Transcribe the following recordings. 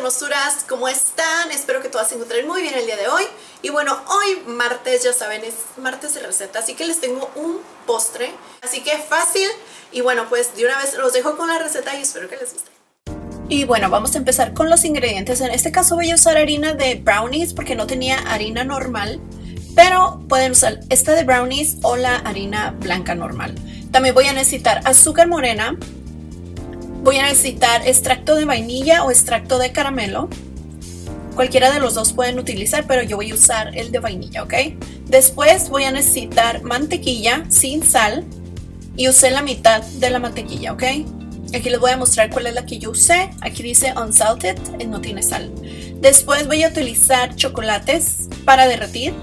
hermosuras, ¿cómo están? Espero que todas se encuentren muy bien el día de hoy. Y bueno, hoy martes, ya saben, es martes de receta, así que les tengo un postre. Así que fácil. Y bueno, pues de una vez los dejo con la receta y espero que les guste. Y bueno, vamos a empezar con los ingredientes. En este caso voy a usar harina de brownies porque no tenía harina normal, pero pueden usar esta de brownies o la harina blanca normal. También voy a necesitar azúcar morena. Voy a necesitar extracto de vainilla o extracto de caramelo. Cualquiera de los dos pueden utilizar, pero yo voy a usar el de vainilla, ¿ok? Después voy a necesitar mantequilla sin sal y usé la mitad de la mantequilla, ¿ok? Aquí les voy a mostrar cuál es la que yo usé. Aquí dice unsalted, no tiene sal. Después voy a utilizar chocolates para derretir.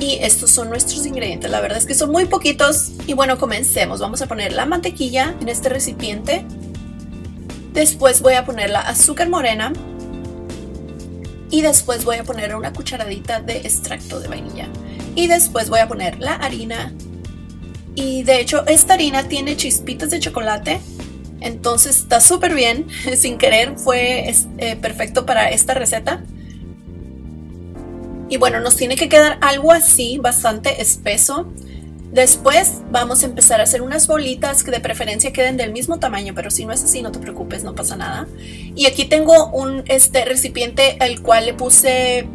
Y estos son nuestros ingredientes, la verdad es que son muy poquitos. Y bueno, comencemos. Vamos a poner la mantequilla en este recipiente. Después voy a poner la azúcar morena. Y después voy a poner una cucharadita de extracto de vainilla. Y después voy a poner la harina. Y de hecho, esta harina tiene chispitas de chocolate. Entonces está súper bien. Sin querer fue perfecto para esta receta. Y bueno, nos tiene que quedar algo así, bastante espeso. Después vamos a empezar a hacer unas bolitas que de preferencia queden del mismo tamaño, pero si no es así, no te preocupes, no pasa nada. Y aquí tengo un recipiente al cual le puse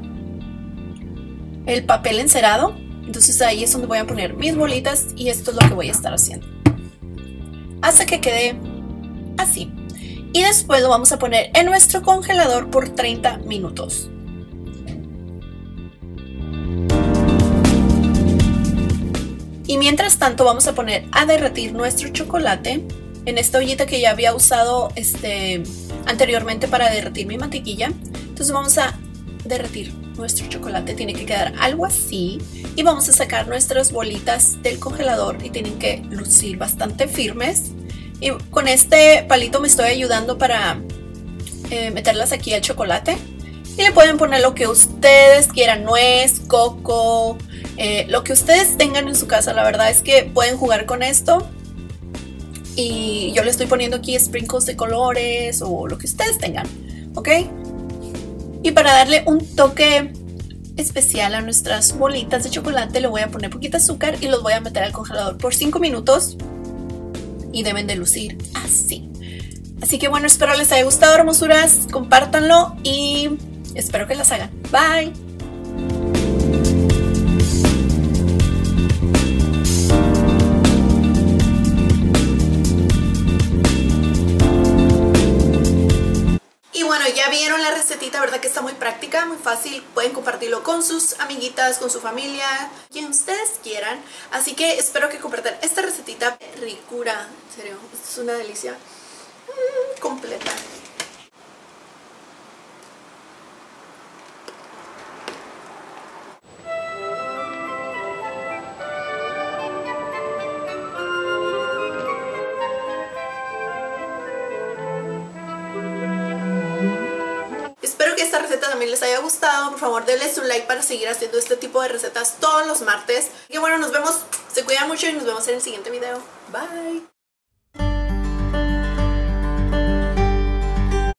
el papel encerado. Entonces ahí es donde voy a poner mis bolitas y esto es lo que voy a estar haciendo. Hasta que quede así. Y después lo vamos a poner en nuestro congelador por 30 minutos. Y mientras tanto vamos a poner a derretir nuestro chocolate en esta ollita que ya había usado anteriormente para derretir mi mantequilla. Entonces vamos a derretir nuestro chocolate, tiene que quedar algo así. Y vamos a sacar nuestras bolitas del congelador y tienen que lucir bastante firmes. Y con este palito me estoy ayudando para meterlas aquí al chocolate. Y le pueden poner lo que ustedes quieran, nuez, coco, lo que ustedes tengan en su casa. La verdad es que pueden jugar con esto. Y yo le estoy poniendo aquí sprinkles de colores o lo que ustedes tengan, ¿ok? Y para darle un toque especial a nuestras bolitas de chocolate, le voy a poner poquita azúcar y los voy a meter al congelador por 5 minutos. Y deben de lucir así. Así que bueno, espero les haya gustado, hermosuras. Compártanlo y espero que las hagan. Bye. Ya vieron la recetita, ¿verdad? Que está muy práctica, muy fácil. Pueden compartirlo con sus amiguitas, con su familia, quien ustedes quieran. Así que espero que compartan esta recetita. Ricura, en serio, esto es una delicia completa. Espero que esta receta también les haya gustado. Por favor, denles un like para seguir haciendo este tipo de recetas todos los martes. Y bueno, nos vemos. Se cuidan mucho y nos vemos en el siguiente video. Bye.